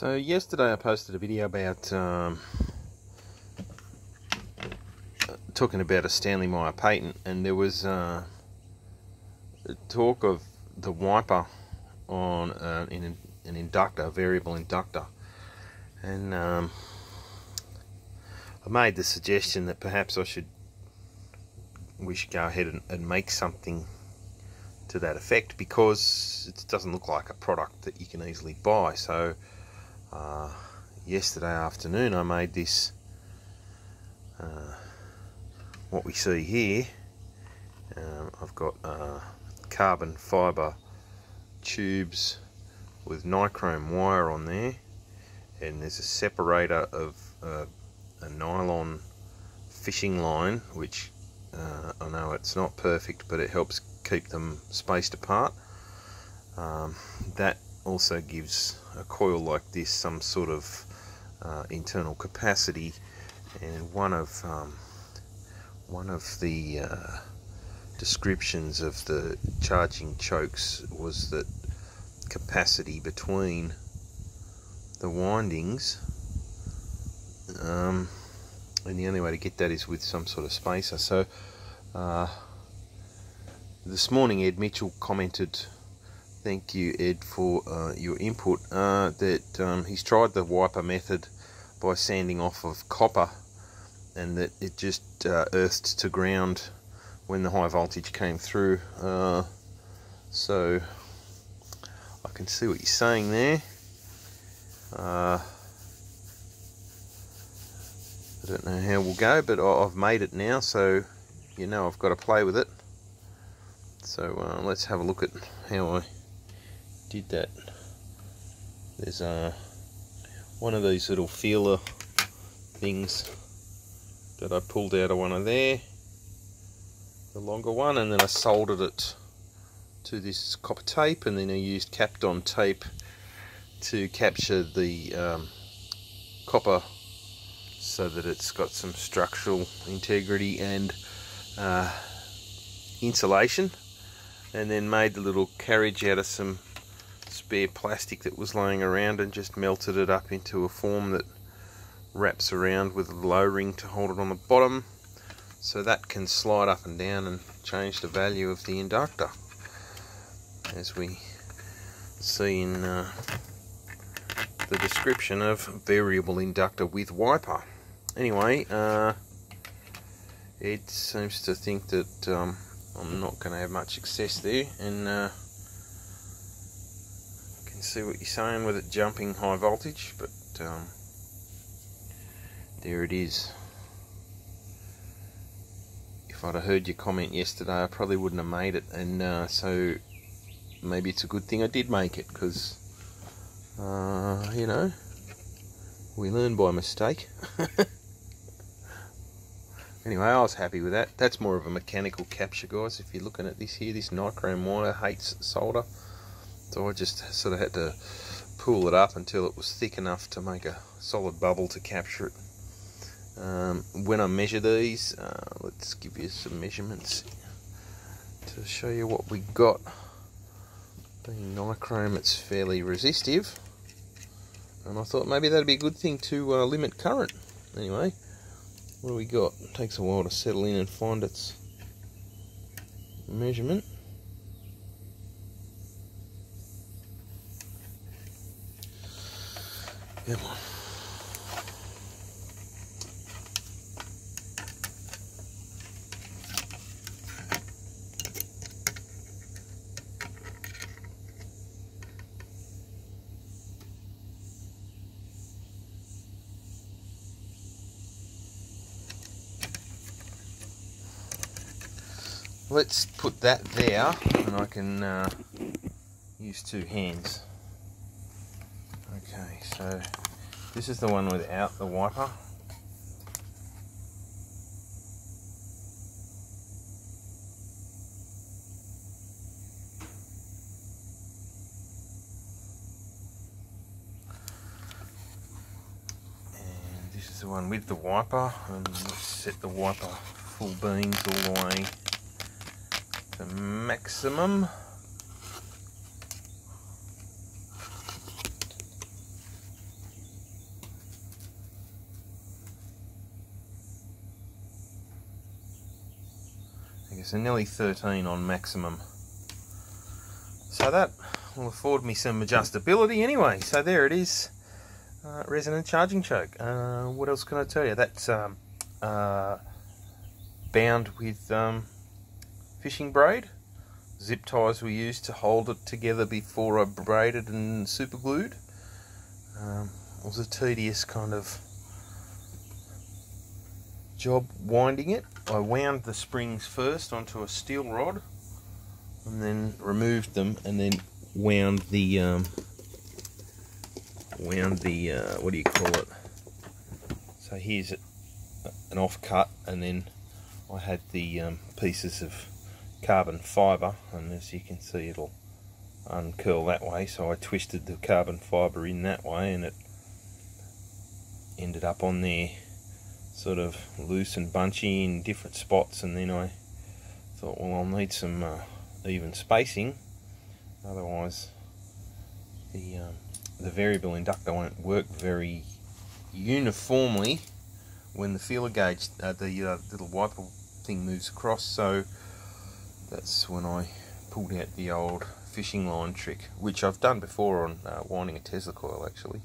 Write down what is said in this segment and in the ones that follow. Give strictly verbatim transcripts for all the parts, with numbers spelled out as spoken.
So yesterday I posted a video about um, talking about a Stanley Meyer patent, and there was uh, talk of the wiper on uh, in an inductor, a variable inductor, and um, I made the suggestion that perhaps I should we should go ahead and, and make something to that effect, because it doesn't look like a product that you can easily buy. So Uh, yesterday afternoon I made this, uh, what we see here. um, I've got uh, carbon fibre tubes with nichrome wire on there, and there's a separator of uh, a nylon fishing line, which uh, I know it's not perfect, but it helps keep them spaced apart. Um, that also gives a coil like this some sort of uh, internal capacity, and one of um, one of the uh, descriptions of the charging chokes was that capacity between the windings, um, and the only way to get that is with some sort of spacer. So uh, this morning Ed Mitchell commented, "Thank you, Ed, for uh, your input," uh, that um, he's tried the wiper method by sanding off of copper, and that it just uh, earthed to ground when the high voltage came through. Uh, so I can see what you're saying there. Uh, I don't know how we'll go, but I've made it now, so you know I've got to play with it. So uh, let's have a look at how I did that. There's uh, one of these little feeler things that I pulled out of one of there, the longer one, and then I soldered it to this copper tape, and then I used Kapton tape to capture the um, copper so that it's got some structural integrity and uh, insulation, and then made the little carriage out of some spare plastic that was laying around and just melted it up into a form that wraps around with a low ring to hold it on the bottom, so that can slide up and down and change the value of the inductor, as we see in uh, the description of variable inductor with wiper. Anyway, uh, Ed seems to think that um, I'm not going to have much success there, and uh, I can see what you're saying with it jumping high voltage, but um, there it is. If I'd have heard your comment yesterday, I probably wouldn't have made it, and uh, so maybe it's a good thing I did make it, because uh, you know, we learn by mistake. Anyway, I was happy with that. That's more of a mechanical capture, guys. If you're looking at this here, this nichrome wire hates solder, so I just sort of had to pull it up until it was thick enough to make a solid bubble to capture it. Um, when I measure these, uh, let's give you some measurements to show you what we got. Being nichrome, it's fairly resistive, and I thought maybe that'd be a good thing to uh, limit current. Anyway, what do we got? It takes a while to settle in and find its measurement. Come on. Let's put that there, and I can uh, use two hands. Okay, so this is the one without the wiper. And this is the one with the wiper, and let's set the wiper full beams all the way the maximum. Okay, so nearly thirteen on maximum. So that will afford me some adjustability anyway. So there it is, uh, resonant charging choke. Uh, what else can I tell you? That's um, uh, bound with um, fishing braid. Zip ties were used to hold it together before I braided and super glued. Um, it was a tedious kind of job winding it. I wound the springs first onto a steel rod and then removed them and then wound the um, wound the uh, what do you call it? So here's an off cut, and then I had the um, pieces of carbon fiber, and as you can see it'll uncurl that way, so I twisted the carbon fiber in that way and it ended up on there sort of loose and bunchy in different spots. And then I thought, well, I'll need some uh, even spacing, otherwise the um, the variable inductor won't work very uniformly when the feeler gauge, uh, the uh, little wiper thing moves across. So that's when I pulled out the old fishing line trick, which I've done before on uh, winding a Tesla coil actually.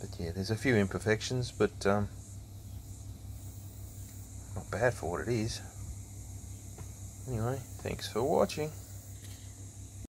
But yeah, there's a few imperfections, but um, not bad for what it is. Anyway, thanks for watching.